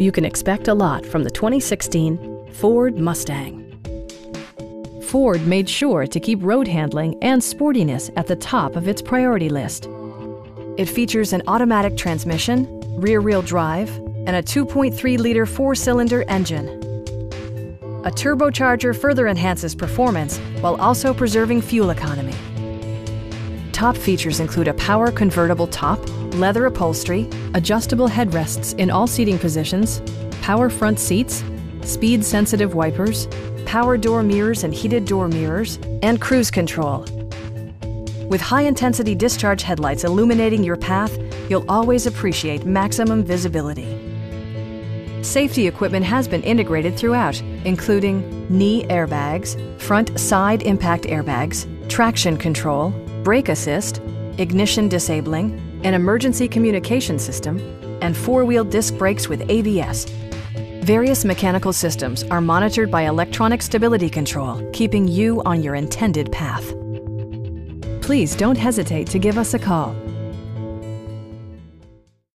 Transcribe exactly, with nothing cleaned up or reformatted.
You can expect a lot from the twenty sixteen Ford Mustang. Ford made sure to keep road handling and sportiness at the top of its priority list. It features an automatic transmission, rear-wheel drive, and a two point three liter four-cylinder engine. A turbocharger further enhances performance while also preserving fuel economy. Top features include a power convertible top, leather upholstery, adjustable headrests in all seating positions, power front seats, speed-sensitive wipers, power door mirrors and heated door mirrors, and cruise control. With high-intensity discharge headlights illuminating your path, you'll always appreciate maximum visibility. Safety equipment has been integrated throughout, including knee airbags, front side impact airbags, traction control, brake assist, ignition disabling, an emergency communication system, and four-wheel disc brakes with A B S. Various mechanical systems are monitored by electronic stability control, keeping you on your intended path. Please don't hesitate to give us a call.